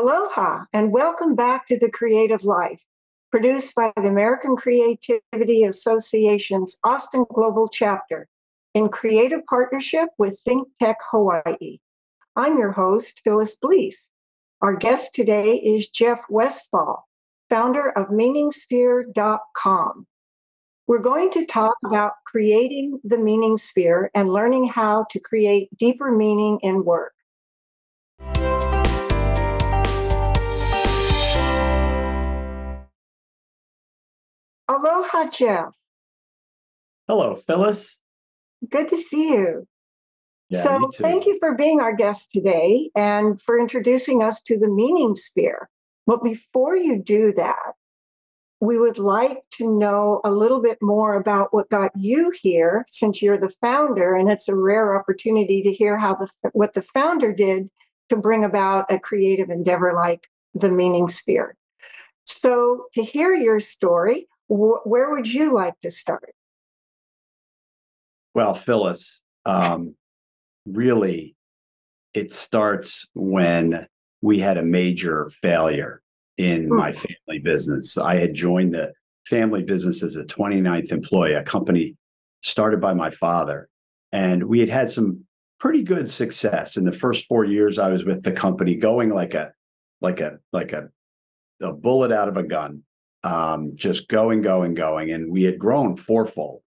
Aloha and welcome back to The Creative Life, produced by the American Creativity Association's Austin Global Chapter in creative partnership with ThinkTech Hawaii. I'm your host, Phyllis Blees. Our guest today is Jeff Westphal, founder of MeaningSphere.com. We're going to talk about creating the meaning sphere and learning how to create deeper meaning in work. Aloha, Jeff. Hello, Phyllis. Good to see you. Yeah, so thank you for being our guest today and for introducing us to the meaning sphere. But before you do that, we would like to know a little bit more about what got you here, since you're the founder, and it's a rare opportunity to hear how what the founder did to bring about a creative endeavor like the meaning sphere. So to hear your story, where would you like to start? Well, Phyllis, really, it starts when we had a major failure in my family business. I had joined the family business as a 29th employee, a company started by my father. And we had had some pretty good success in the first 4 years I was with the company, going like a bullet out of a gun, just going. And we had grown fourfold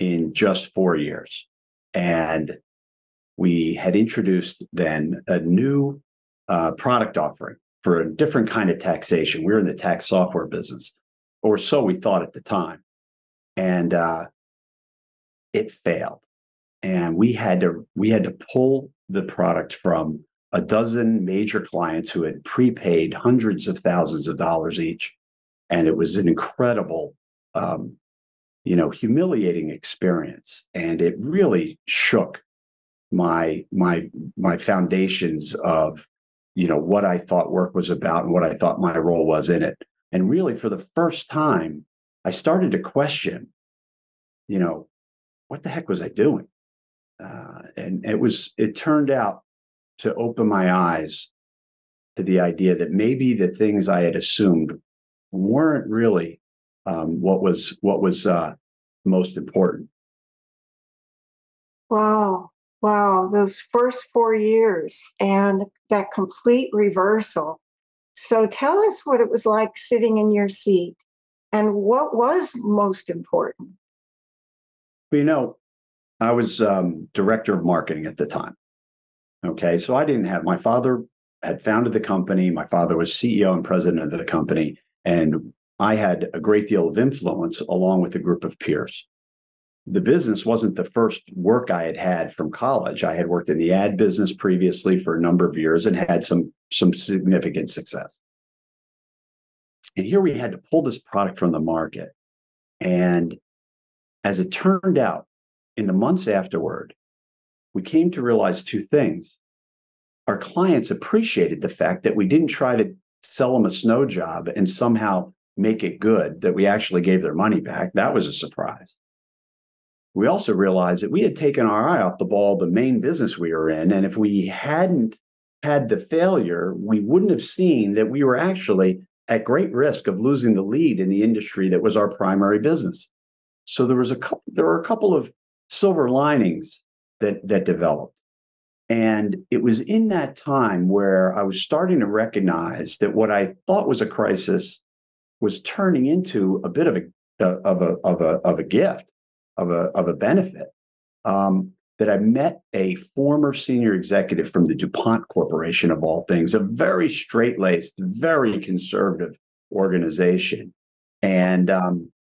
in just 4 years. And we had introduced then a new product offering for a different kind of taxation. We were in the tax software business, or so we thought at the time. And it failed. And we had to pull the product from a dozen major clients who had prepaid hundreds of thousands of dollars each. And it was an incredible, humiliating experience. And it really shook my foundations of, what I thought work was about and what I thought my role was in it. And really, for the first time, I started to question, what the heck was I doing? And it turned out to open my eyes to the idea that maybe the things I had assumed weren't really what was most important. Wow, those first 4 years and that complete reversal. So tell us what it was like sitting in your seat and what was most important. Well, I was director of marketing at the time. Okay, so my father had founded the company. My father was CEO and president of the company. And I had a great deal of influence along with a group of peers. The business wasn't the first work I had from college. I had worked in the ad business previously for a number of years and had some significant success. And here we had to pull this product from the market. And as it turned out, in the months afterward, we came to realize two things. Our clients appreciated the fact that we didn't try to sell them a snow job and somehow make it good, that we actually gave their money back. That was a surprise. We also realized that we had taken our eye off the ball, the main business we were in. And if we hadn't had the failure, we wouldn't have seen that we were actually at great risk of losing the lead in the industry that was our primary business. So there were a couple of silver linings that developed. And it was in that time where I was starting to recognize that what I thought was a crisis was turning into a bit of a gift. Of a benefit, that I met a former senior executive from the DuPont Corporation, of all things, a very straight-laced, very conservative organization. And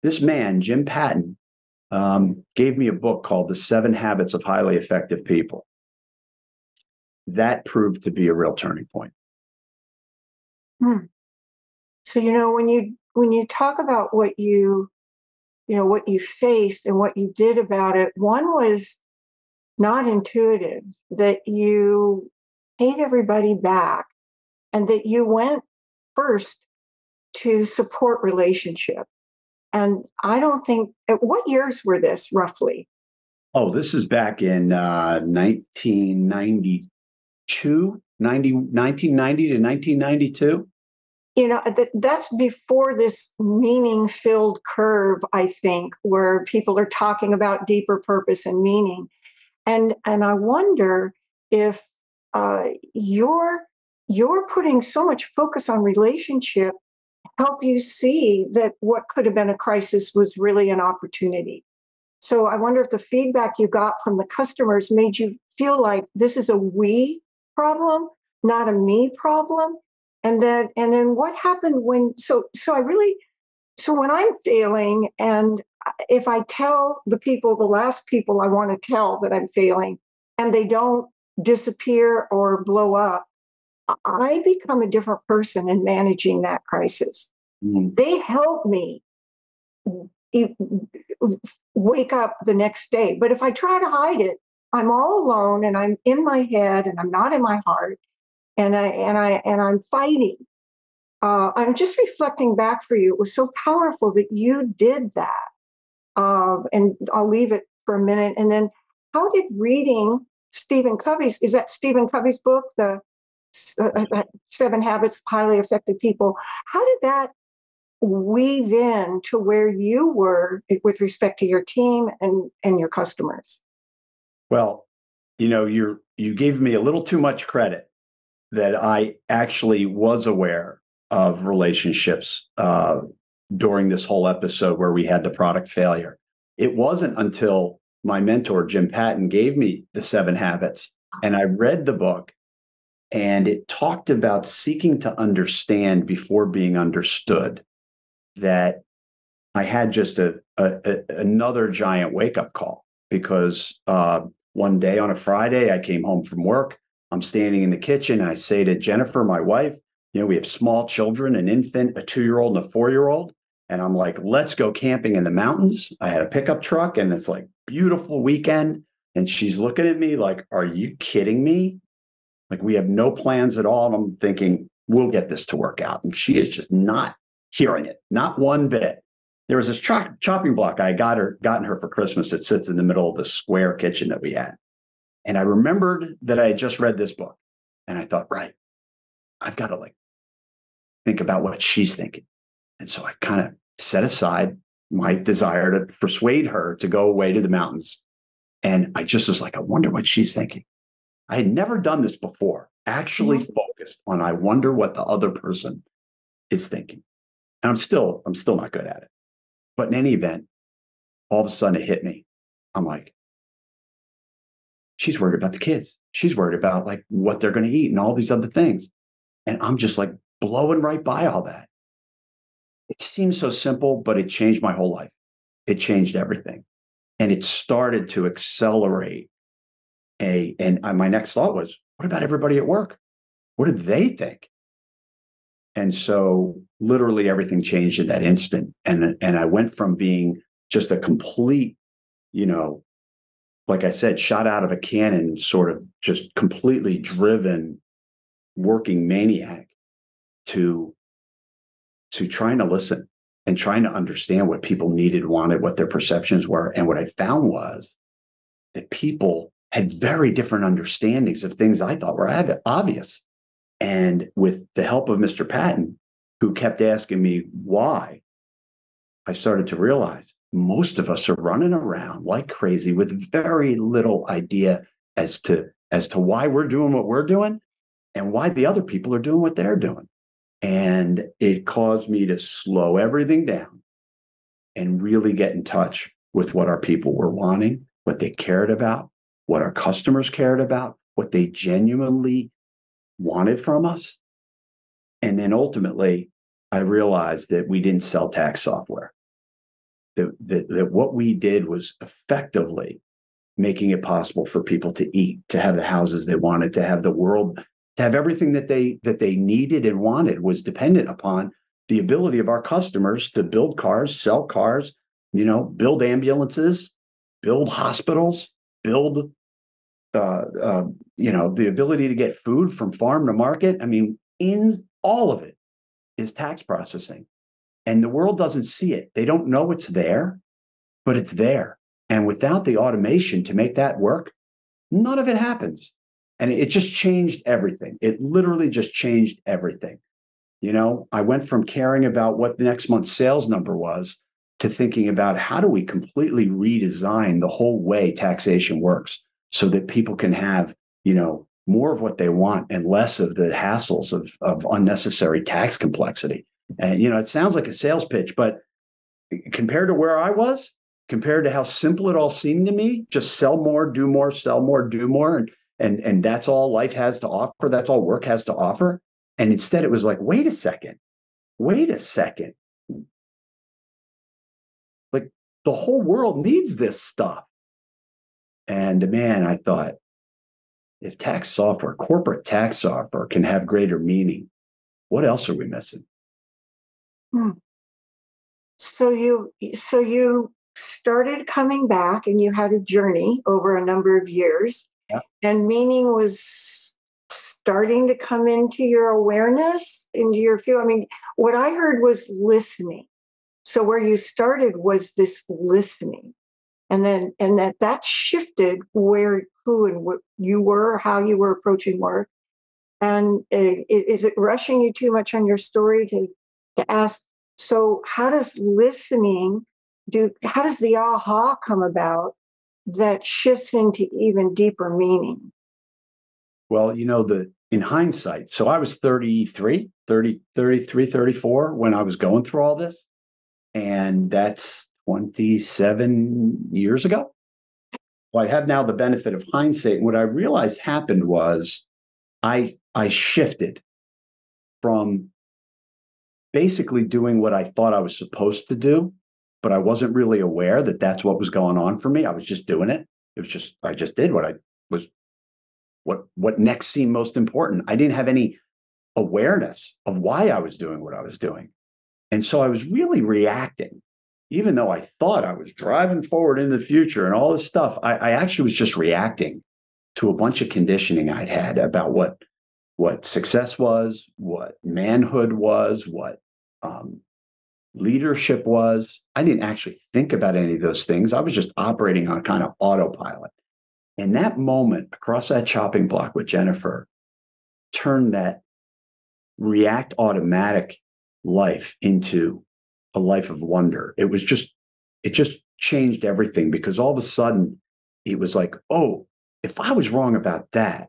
this man, Jim Patton, gave me a book called The Seven Habits of Highly Effective People. That proved to be a real turning point. So, when you talk about what what you faced and what you did about it, one was not intuitive, that you paid everybody back and that you went first to support relationship. And I don't think, what years were this roughly? Oh, this is back in 1992, 1990 to 1992? You know, that's before this meaning-filled curve, I think, where people are talking about deeper purpose and meaning. And I wonder if you're putting so much focus on relationship help you see that what could have been a crisis was really an opportunity. So I wonder if the feedback you got from the customers made you feel like this is a we problem, not a me problem. And then what happened when, so when I'm failing, and if I tell the people, the last people I want to tell that I'm failing, and they don't disappear or blow up, I become a different person in managing that crisis. Mm-hmm. They help me wake up the next day. But if I try to hide it, I'm all alone and I'm in my head and I'm not in my heart, and I'm fighting. I'm just reflecting back for you. It was so powerful that you did that. And I'll leave it for a minute. And then, how did reading Stephen Covey's? Is that Stephen Covey's book, the Seven Habits of Highly Effective People? How did that weave in to where you were with respect to your team and your customers? Well, you know, you gave me a little too much credit that I actually was aware of relationships during this whole episode where we had the product failure. It wasn't until my mentor, Jim Patton, gave me the Seven Habits and I read the book. And it talked about seeking to understand before being understood, that I had just another giant wake-up call, because one day on a Friday, I came home from work. I'm standing in the kitchen. I say to Jennifer, my wife, you know, we have small children, an infant, a 2-year-old, and a 4-year-old. And I'm like, let's go camping in the mountains. I had a pickup truck and it's like beautiful weekend. And she's looking at me like, are you kidding me? Like, we have no plans at all. And I'm thinking, we'll get this to work out. And she is just not hearing it, not one bit. There was this chopping block I gotten her for Christmas that sits in the middle of the square kitchen that we had. And I remembered that I had just read this book. And I thought, right, I've got to like think about what she's thinking. And so I kind of set aside my desire to persuade her to go away to the mountains. And I just was like, I wonder what she's thinking. I had never done this before, actually focused on, I wonder what the other person is thinking. And I'm still not good at it. But in any event, all of a sudden it hit me. I'm like, she's worried about the kids. She's worried about like what they're going to eat and all these other things. And I'm just like blowing right by all that. It seems so simple, but it changed my whole life. It changed everything. And it started to accelerate. My next thought was, what about everybody at work? What did they think? And so literally everything changed in that instant. And I went from being just a complete, you know, like I said, shot out of a cannon, sort of just completely driven working maniac to trying to listen and trying to understand what people needed, wanted, what their perceptions were. And what I found was that people had very different understandings of things I thought were obvious. And with the help of Mr. Patton, who kept asking me why, I started to realize most of us are running around like crazy with very little idea as to why we're doing what we're doing and why the other people are doing what they're doing. And it caused me to slow everything down and really get in touch with what our people were wanting, what they cared about, what our customers cared about, what they genuinely wanted from us. And then ultimately, I realized that we didn't sell tax software. That what we did was effectively making it possible for people to eat, to have the houses they wanted, to have the world, to have everything that they needed and wanted was dependent upon the ability of our customers to build cars, sell cars, you know, build ambulances, build hospitals, build, you know, the ability to get food from farm to market. I mean, in all of it is tax processing, and the world doesn't see it. They don't know it's there, but it's there. And without the automation to make that work, none of it happens. And it just changed everything. It literally just changed everything. You know, I went from caring about what the next month's sales number was to thinking about how do we completely redesign the whole way taxation works so that people can have, you know, more of what they want and less of the hassles of unnecessary tax complexity. And, you know, it sounds like a sales pitch, but compared to where I was, compared to how simple it all seemed to me, just sell more, do more, sell more, do more. And that's all life has to offer. That's all work has to offer. And instead it was like, wait a second, Like the whole world needs this stuff. And man, I thought, if tax software, corporate tax software can have greater meaning, what else are we missing? Hmm. So you started coming back and you had a journey over a number of years, yeah. And meaning was starting to come into your awareness, into your feel. I mean, what I heard was listening. So where you started was this listening, and that shifted where, who, and what you were, how you were approaching work. And is it rushing you too much on your story to ask? So how does listening do? How does the aha come about that shifts into even deeper meaning? Well, you know, in hindsight, so I was 34 when I was going through all this. And that's 27 years ago. Well, I have now the benefit of hindsight. And what I realized happened was I shifted from basically doing what I thought I was supposed to do, but I wasn't really aware that that's what was going on for me. I was just doing it. It was just, I just did what I was, what next seemed most important. I didn't have any awareness of why I was doing what I was doing. And so I was really reacting, even though I thought I was driving forward in the future and all this stuff. I actually was just reacting to a bunch of conditioning I'd had about what success was, what manhood was, what leadership was. I didn't actually think about any of those things. I was just operating on kind of autopilot. And that moment across that chopping block with Jennifer turned that react automatic life into a life of wonder. It was just, it just changed everything, because all of a sudden it was like, oh, if I was wrong about that,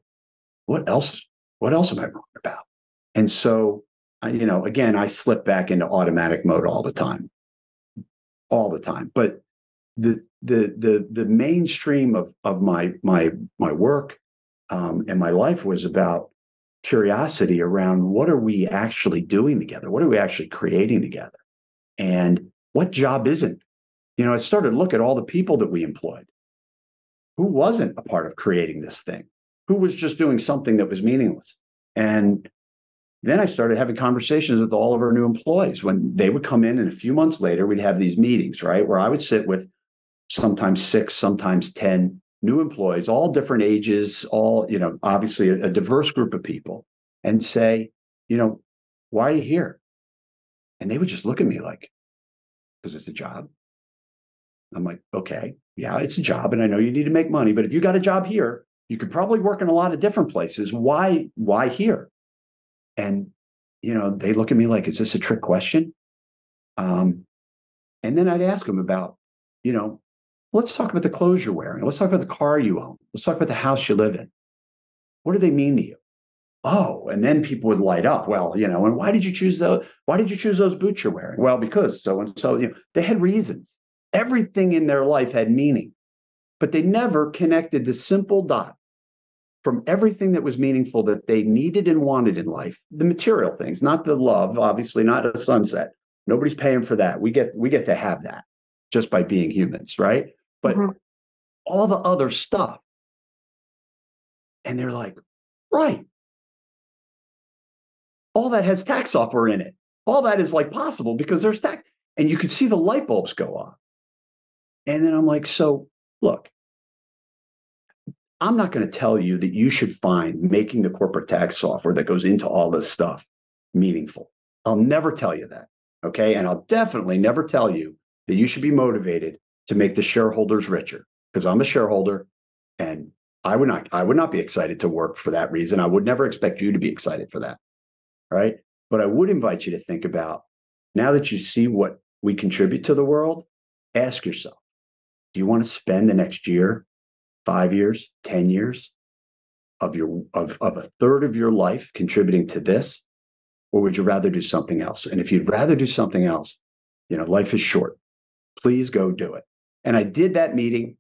what else am I wrong about? And so, you know, again, I slip back into automatic mode all the time. But the mainstream of my work and my life was about curiosity around what are we actually doing together? What are we actually creating together? And what job isn't? You know, I started to look at all the people that we employed. Who wasn't a part of creating this thing? Who was just doing something that was meaningless? And then I started having conversations with all of our new employees. When they would come in, and a few months later, we'd have these meetings, right? Where I would sit with sometimes 6, sometimes 10 new employees, all different ages, all, you know, obviously a diverse group of people, and say, you know, why are you here? And they would just look at me like, because it's a job. I'm like, okay, yeah, it's a job. And I know you need to make money, but if you got a job here, you could probably work in a lot of different places. Why here? And, you know, they look at me like, is this a trick question? And then I'd ask them about, you know, let's talk about the clothes you're wearing. Let's talk about the car you own. Let's talk about the house you live in. What do they mean to you? Oh, and then people would light up. Well, you know, and why did you choose those boots you're wearing? Well, because so and so, you know, they had reasons. Everything in their life had meaning, but they never connected the simple dot from everything that was meaningful that they needed and wanted in life, the material things, not the love, obviously, not a sunset. Nobody's paying for that. We get to have that just by being humans, right? But mm-hmm. all the other stuff. And they're like, right. All that has tax software in it. All that is like possible because there's tax. And you could see the light bulbs go off. And then I'm like, so look, I'm not going to tell you that you should find making the corporate tax software that goes into all this stuff meaningful. I'll never tell you that. Okay. And I'll definitely never tell you that you should be motivated to make the shareholders richer, because I'm a shareholder and I would not be excited to work for that reason. I would never expect you to be excited for that. Right. But I would invite you to think about, now that you see what we contribute to the world, ask yourself, do you want to spend the next year, 5 years, 10 years of a third of your life contributing to this? Or would you rather do something else? And if you'd rather do something else, you know, life is short. Please go do it. And I did that meeting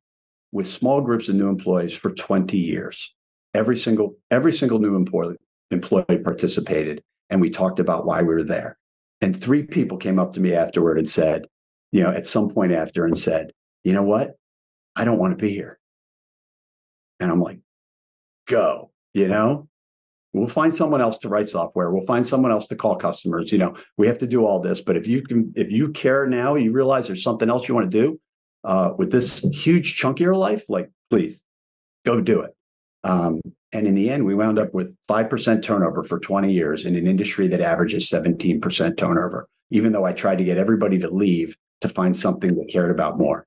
with small groups of new employees for 20 years. Every single new employee participated, and we talked about why we were there. And 3 people came up to me afterward and said, you know, at some point after, and said, you know what? I don't want to be here. And I'm like, go, you know, we'll find someone else to write software. We'll find someone else to call customers. You know, we have to do all this. But if you care now, you realize there's something else you want to do with this huge chunk of your life, like, please go do it. And in the end, we wound up with 5% turnover for 20 years in an industry that averages 17% turnover, even though I tried to get everybody to leave to find something they cared about more.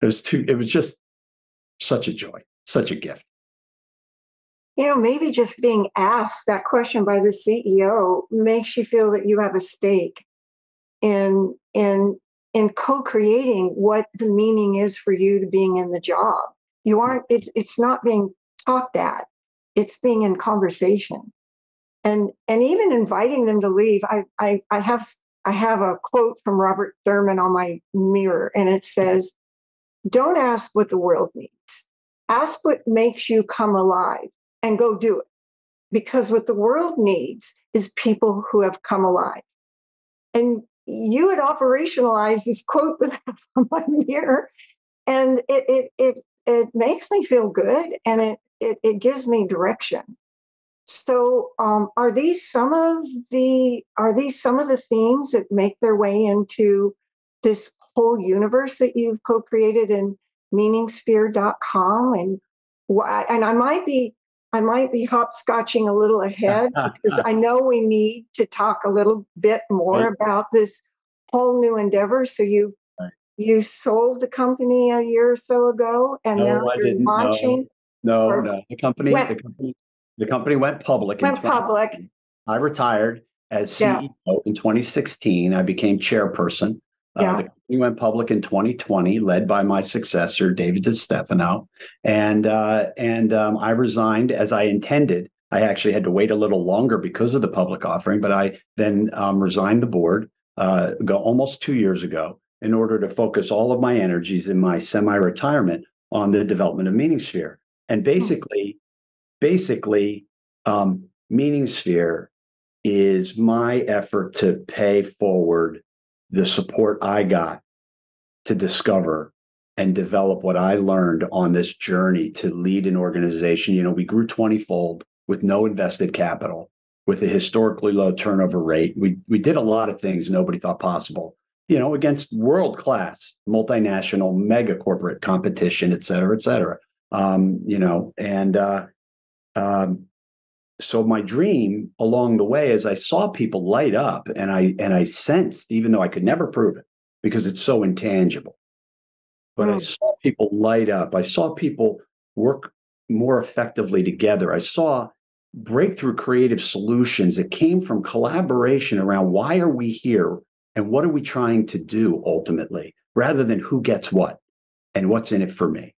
It was just such a joy, such a gift. You know, maybe just being asked that question by the CEO makes you feel that you have a stake in co-creating what the meaning is for you to being in the job. You aren't, it's not being taught that, it's being in conversation. And even inviting them to leave. I have a quote from Robert Thurman on my mirror, and it says, don't ask what the world needs. Ask what makes you come alive and go do it. Because what the world needs is people who have come alive. And you had operationalized this quote from my mirror, and it makes me feel good, and it gives me direction. So are these some of the themes that make their way into this whole universe that you've co-created in meaningsphere.com? And I might be hopscotching a little ahead because I know we need to talk a little bit more about this whole new endeavor. So you sold the company a year or so ago, and now you're launching. No. The company went public. I retired as CEO in 2016. I became chairperson. The company went public in 2020, led by my successor, David DeStefano. And I resigned as I intended. I actually had to wait a little longer because of the public offering, but I then resigned the board almost 2 years ago in order to focus all of my energies in my semi-retirement on the development of MeaningSphere. And basically, MeaningSphere is my effort to pay forward the support I got to discover and develop what I learned on this journey to lead an organization. You know, we grew 20-fold with no invested capital, with a historically low turnover rate. We did a lot of things nobody thought possible, you know, against world-class, multinational, mega corporate competition, et cetera, et cetera. So my dream along the way, as I saw people light up, and I sensed, even though I could never prove it because it's so intangible, but I saw people light up. I saw people work more effectively together. I saw breakthrough creative solutions that came from collaboration around why are we here and what are we trying to do ultimately, rather than who gets what and what's in it for me.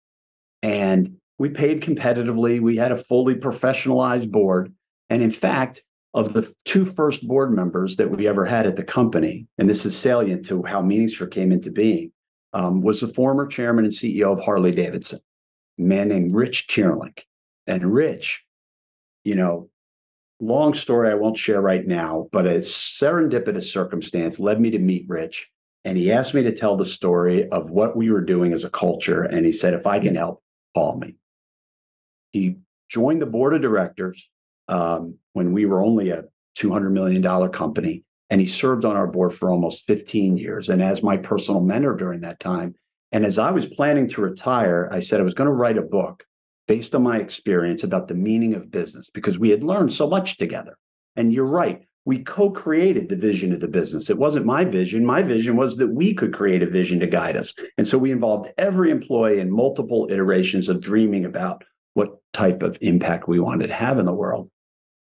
And we paid competitively. We had a fully professionalized board. And in fact, of the 2 first board members that we ever had at the company, and this is salient to how MeaningSphere came into being, was the former chairman and CEO of Harley Davidson, a man named Rich Tierlink. And Rich, you know, long story I won't share right now, but a serendipitous circumstance led me to meet Rich. And he asked me to tell the story of what we were doing as a culture. And he said, if I can help, call me. He joined the board of directors when we were only a $200 million company, and he served on our board for almost 15 years. And as my personal mentor during that time, and as I was planning to retire, I said I was going to write a book based on my experience about the meaning of business, because we had learned so much together. And you're right, we co-created the vision of the business. It wasn't my vision. My vision was that we could create a vision to guide us. And so we involved every employee in multiple iterations of dreaming about what type of impact we wanted to have in the world.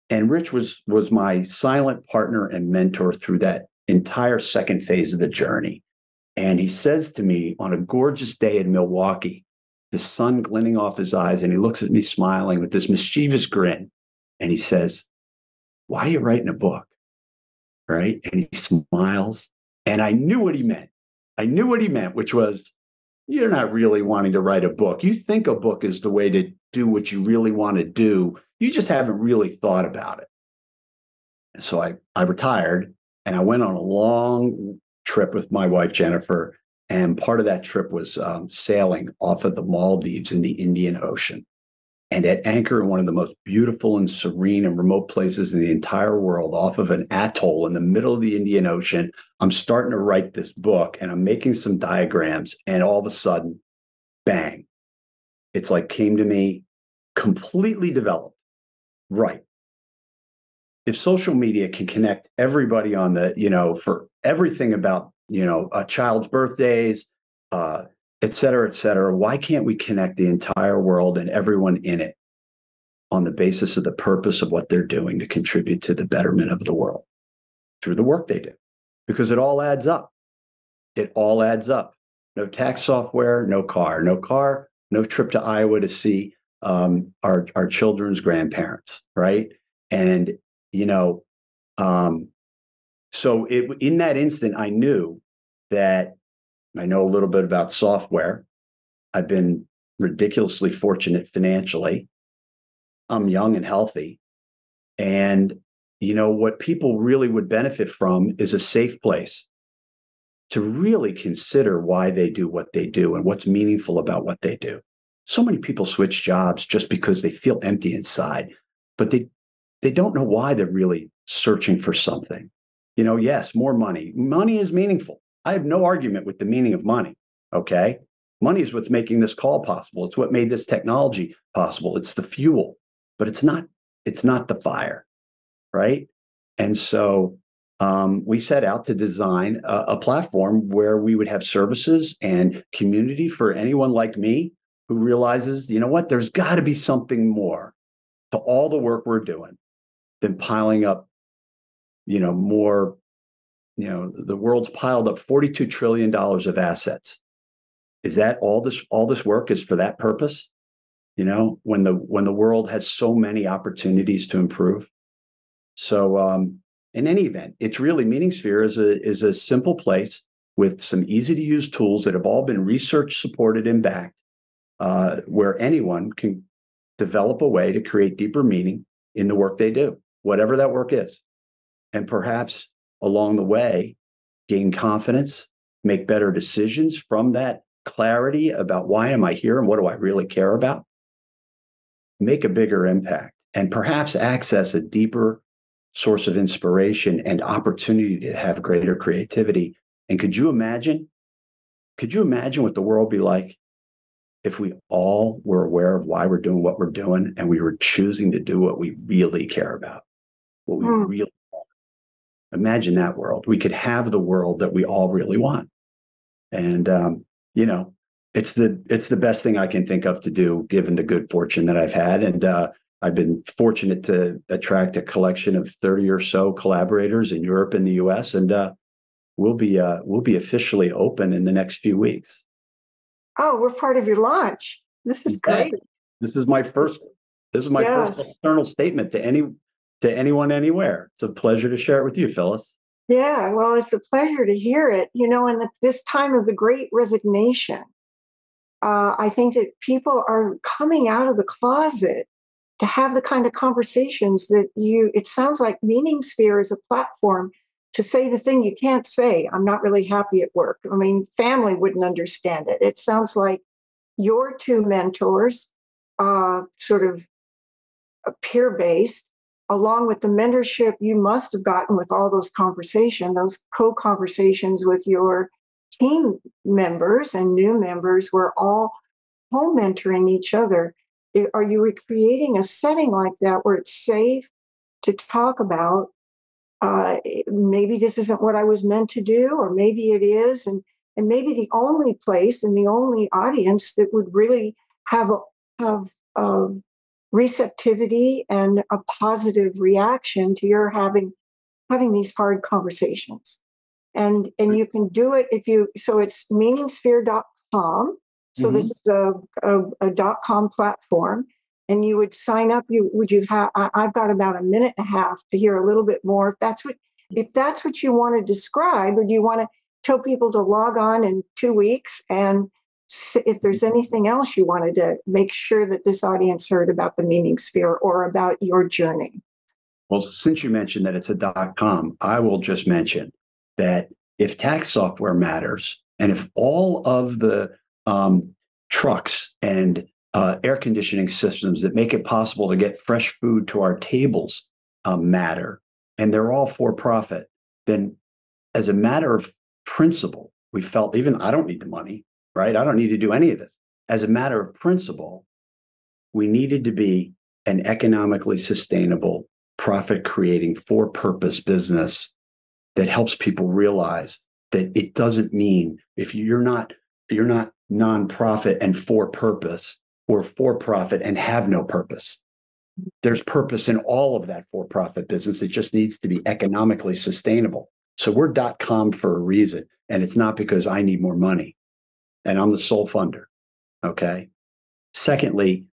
And Rich was my silent partner and mentor through that entire second phase of the journey. And he says to me on a gorgeous day in Milwaukee, the sun glinting off his eyes, and he looks at me smiling with this mischievous grin. And he says, "Why are you writing a book?" Right? And he smiles. And I knew what he meant. I knew what he meant, which was, you're not really wanting to write a book. You think a book is the way to do what you really want to do. You just haven't really thought about it. And so I retired, and I went on a long trip with my wife, Jennifer. And part of that trip was sailing off of the Maldives in the Indian Ocean. And at anchor in one of the most beautiful and serene and remote places in the entire world, off of an atoll in the middle of the Indian Ocean, I'm starting to write this book, and I'm making some diagrams, and all of a sudden, bang. It's like came to me, completely developed. Right. If social media can connect everybody on the, for everything about, a child's birthdays, et cetera, et cetera. Why can't we connect the entire world and everyone in it on the basis of the purpose of what they're doing to contribute to the betterment of the world through the work they do? Because it all adds up. It all adds up. No tax software, no car, no car, no trip to Iowa to see our children's grandparents, right? And, so in that instant, I knew that I know a little bit about software. I've been ridiculously fortunate financially. I'm young and healthy. And, what people really would benefit from is a safe place to really consider why they do what they do and what's meaningful about what they do. So many people switch jobs just because they feel empty inside, but they don't know why they're really searching for something. Yes, more money. Money is meaningful. I have no argument with the meaning of money, okay? Money is what's making this call possible. It's what made this technology possible. It's the fuel, but it's not the fire, right? And so we set out to design a platform where we would have services and community for anyone like me who realizes, there's got to be something more to all the work we're doing than piling up, more. The world's piled up $42 trillion of assets. Is that all this work is for that purpose? When the world has so many opportunities to improve. So in any event, it's really MeaningSphere is a simple place with some easy to use tools that have all been research supported and backed, where anyone can develop a way to create deeper meaning in the work they do, whatever that work is. And perhaps along the way, gain confidence, make better decisions from that clarity about why am I here and what do I really care about, make a bigger impact, and perhaps access a deeper source of inspiration and opportunity to have greater creativity. And could you imagine what the world would be like if we all were aware of why we're doing what we're doing and we were choosing to do what we really care about, what we really want? Imagine that world. We could have the world that we all really want. And, it's the best thing I can think of to do, given the good fortune that I've had. And I've been fortunate to attract a collection of 30 or so collaborators in Europe and the U.S. And we'll be officially open in the next few weeks. Oh, we're part of your launch. This is great. This is my yes. first external statement to anyone anywhere. It's a pleasure to share it with you, Phyllis. Yeah, well, it's a pleasure to hear it. In this time of the great resignation, I think that people are coming out of the closet to have the kind of conversations that it sounds like MeaningSphere is a platform to say the thing you can't say. I'm not really happy at work. I mean, family wouldn't understand it. It sounds like your two mentors, sort of peer-based, along with the mentorship you must have gotten with all those conversations, those co-conversations with your team members and new members, were all co-mentoring each other. Are you recreating a setting like that where it's safe to talk about, maybe this isn't what I was meant to do, or maybe it is, and maybe the only place and the only audience that would really have receptivity and a positive reaction to your having these hard conversations. And you can do it if you, so it's meaningsphere.com. So this is a .com platform, and you would sign up. I've got about a minute and a half to hear a little bit more. If that's what you want to describe, or do you want to tell people to log on in 2 weeks, and if there's anything else you wanted to make sure that this audience heard about the Meaning Sphere or about your journey. Well, since you mentioned that it's a .com, I will just mention that if tax software matters, and if all of the trucks and air conditioning systems that make it possible to get fresh food to our tables matter, and they're all for profit, then as a matter of principle, we felt, even I don't need the money, right? I don't need to do any of this. As a matter of principle, we needed to be an economically sustainable, profit-creating, for-purpose business that helps people realize that it doesn't mean if you're not nonprofit and for purpose, or for profit and have no purpose. There's purpose in all of that for profit business. It just needs to be economically sustainable. So we're .com for a reason. And it's not because I need more money and I'm the sole funder. Okay. Secondly,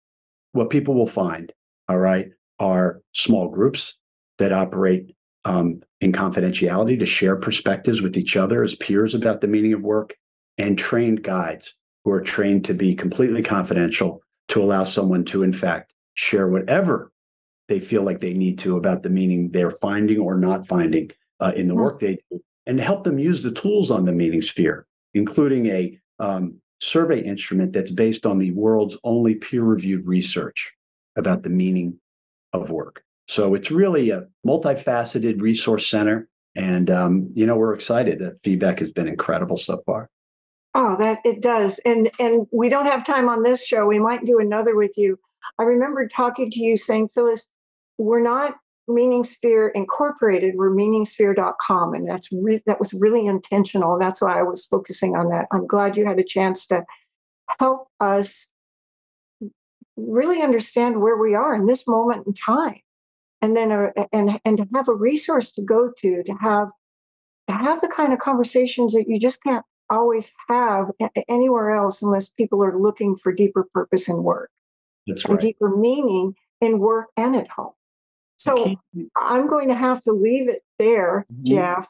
what people will find, all right, are small groups that operate in confidentiality to share perspectives with each other as peers about the meaning of work, and trained guides who are trained to be completely confidential to allow someone to, in fact, share whatever they feel like they need to about the meaning they're finding or not finding in the work they do, and help them use the tools on the Meaning Sphere, including a survey instrument that's based on the world's only peer-reviewed research about the meaning of work. So it's really a multifaceted resource center. And, you know, we're excited. The feedback has been incredible so far. Oh, that it does. And we don't have time on this show. We might do another with you. I remember talking to you saying, Phyllis, we're not Meaning Sphere Incorporated. We're meaningsphere.com. And that was really intentional. That's why I was focusing on that. I'm glad you had a chance to help us really understand where we are in this moment in time. And then and to have a resource to go to have the kind of conversations that you just can't always have anywhere else unless people are looking for deeper purpose in work. That's right. And deeper meaning in work and at home. So okay. I'm going to have to leave it there, Jeff,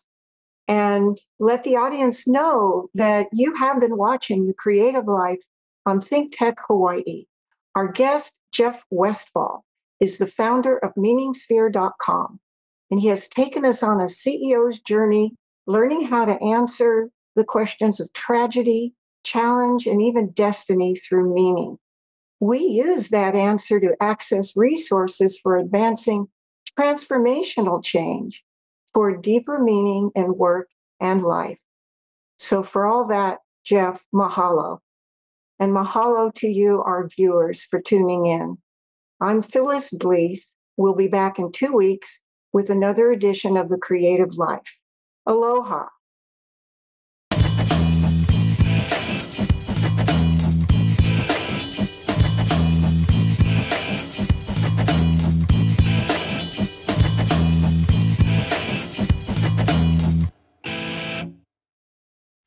and let the audience know that you have been watching The Creative Life on ThinkTech Hawaii. Our guest, Jeff Westphal, is the founder of MeaningSphere.com, and he has taken us on a CEO's journey, learning how to answer the questions of tragedy, challenge, and even destiny through meaning. We use that answer to access resources for advancing transformational change for deeper meaning in work and life. So for all that, Jeff, mahalo. And mahalo to you, our viewers, for tuning in. I'm Phyllis Blees. We'll be back in 2 weeks with another edition of The Creative Life. Aloha.